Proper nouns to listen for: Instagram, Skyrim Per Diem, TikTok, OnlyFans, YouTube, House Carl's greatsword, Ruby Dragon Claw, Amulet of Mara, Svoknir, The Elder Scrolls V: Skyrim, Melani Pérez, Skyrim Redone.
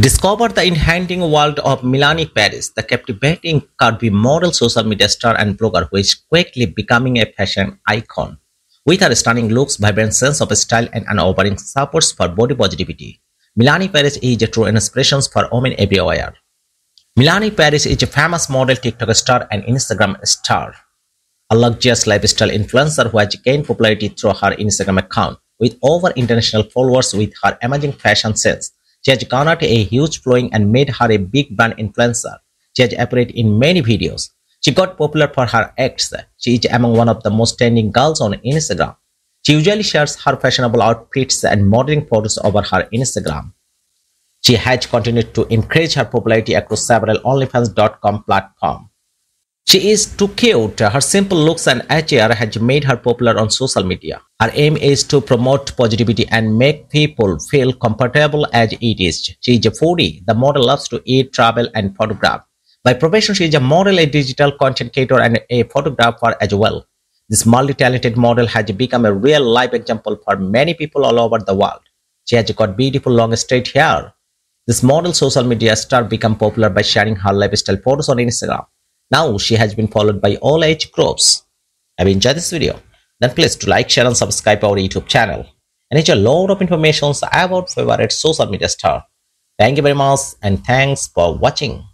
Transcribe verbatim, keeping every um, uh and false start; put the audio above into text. Discover the enchanting world of Melani Pérez, the captivating curvy model, social media star and blogger who is quickly becoming a fashion icon. With her stunning looks, vibrant sense of style and unwavering support for body positivity, Melani Pérez is a true inspiration for women everywhere. Melani Pérez is a famous model, TikTok star and Instagram star, a luxurious lifestyle influencer who has gained popularity through her Instagram account. With over international followers with her amazing fashion sense, she has garnered a huge following and made her a big brand influencer. She has appeared in many videos. She got popular for her acts. She is among one of the most trending girls on Instagram. She usually shares her fashionable outfits and modeling photos over her Instagram. She has continued to increase her popularity across several OnlyFans dot com platforms. She is too cute. Her simple looks and attire has made her popular on social media. Her aim is to promote positivity and make people feel comfortable as it is. She is a foodie. The model loves to eat, travel, and photograph. By profession, she is a model, a digital content creator, and a photographer as well. This multi-talented model has become a real-life example for many people all over the world. She has got beautiful long straight hair. This model social media star became popular by sharing her lifestyle photos on Instagram. Now she has been followed by all age groups. Have you enjoyed this video? Then please do like, share and subscribe our YouTube channel. And it's a lot of information about favorite social media star. Thank you very much and thanks for watching.